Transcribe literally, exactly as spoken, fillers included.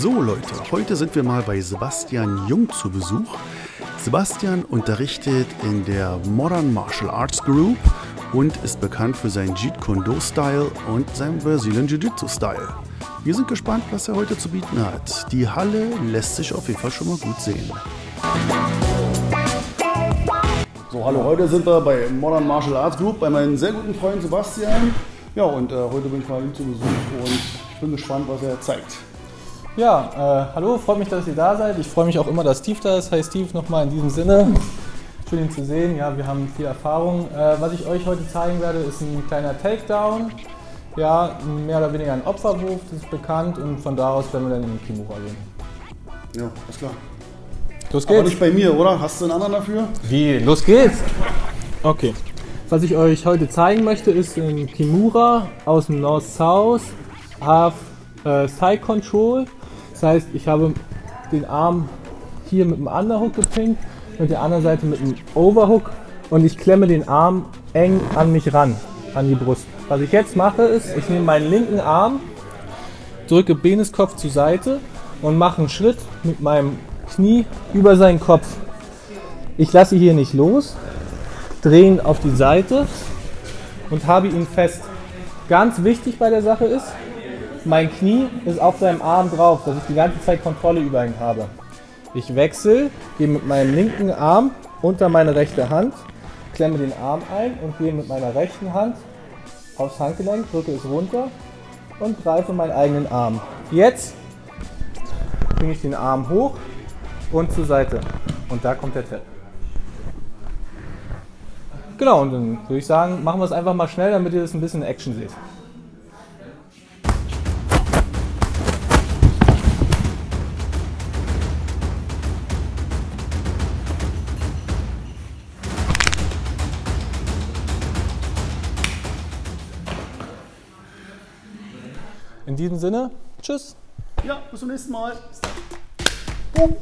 So Leute, heute sind wir mal bei Sebastian Jung zu Besuch. Sebastian unterrichtet in der Modern Martial Arts Group und ist bekannt für seinen Jeet Kune Do Style und seinen Brazilian Jiu Jitsu Style. Wir sind gespannt, was er heute zu bieten hat. Die Halle lässt sich auf jeden Fall schon mal gut sehen. So, hallo, heute sind wir bei Modern Martial Arts Group bei meinem sehr guten Freund Sebastian. Ja, und äh, heute bin ich mal ihm zu Besuch und ich bin gespannt, was er zeigt. Ja, äh, hallo, freut mich, dass ihr da seid. Ich freue mich auch immer, dass Steve da ist. Hi Steve, nochmal in diesem Sinne. Schön, ihn zu sehen. Ja, wir haben viel Erfahrung. Äh, was ich euch heute zeigen werde, ist ein kleiner Takedown. Ja, mehr oder weniger ein Opferwurf, das ist bekannt. Und von da aus werden wir dann in den Kimura gehen. Ja, alles klar. Los geht's. Aber nicht bei mir, oder? Hast du einen anderen dafür? Wie? Los geht's. Okay. Was ich euch heute zeigen möchte, ist ein Kimura aus dem North-South auf äh, Side-Control. Das heißt, ich habe den Arm hier mit dem Underhook gepinkt, mit der anderen Seite mit dem Overhook und ich klemme den Arm eng an mich ran, an die Brust. Was ich jetzt mache ist, ich nehme meinen linken Arm, drücke Beneskopf zur Seite und mache einen Schritt mit meinem Knie über seinen Kopf. Ich lasse hier nicht los, drehe ihn auf die Seite und habe ihn fest. Ganz wichtig bei der Sache ist, mein Knie ist auf seinem Arm drauf, dass ich die ganze Zeit Kontrolle über ihn habe. Ich wechsle, gehe mit meinem linken Arm unter meine rechte Hand, klemme den Arm ein und gehe mit meiner rechten Hand aufs Handgelenk, drücke es runter und greife meinen eigenen Arm. Jetzt bringe ich den Arm hoch und zur Seite. Und da kommt der Tap. Genau, und dann würde ich sagen, machen wir es einfach mal schnell, damit ihr das ein bisschen in Action seht. In diesem Sinne, tschüss. Ja, bis zum nächsten Mal. Boom.